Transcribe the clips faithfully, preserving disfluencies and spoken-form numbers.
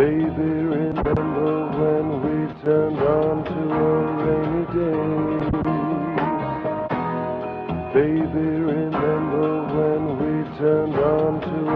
Baby, remember when we turned on to a rainy day? Baby, remember when we turned on to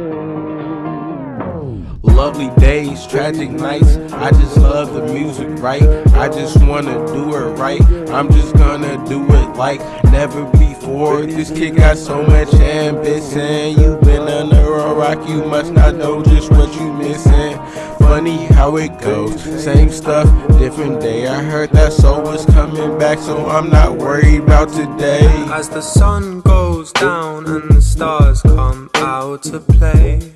a rainy day? Lovely days, tragic nights, I just love the music, right? I just wanna do it right, I'm just gonna do it like never before. This kid got so much ambition. You've been under a rock, you must not know just what you missing. Funny how it goes, same stuff, different day. I heard that soul was coming back, so I'm not worried about today. As the sun goes down and the stars come out to play,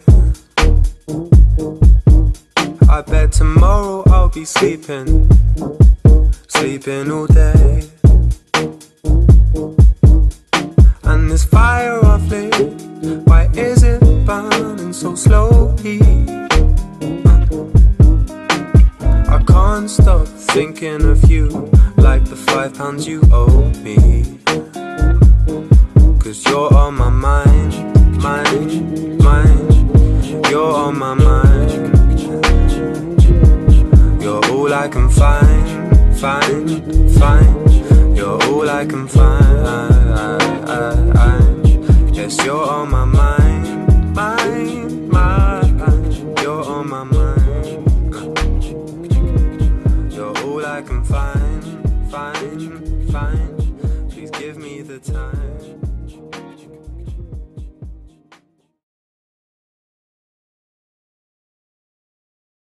I bet tomorrow I'll be sleeping, sleeping all day. And this fire I flit, why is it burning so slowly? I can't stop thinking of you, like the five pounds you owe me. Cause you're on my mind, mind, mind. You're on my mind. You're all I can find, find, find. You're all I can find. Yes, you're on my mind, mind, mind. You're on my mind. You're all I can find.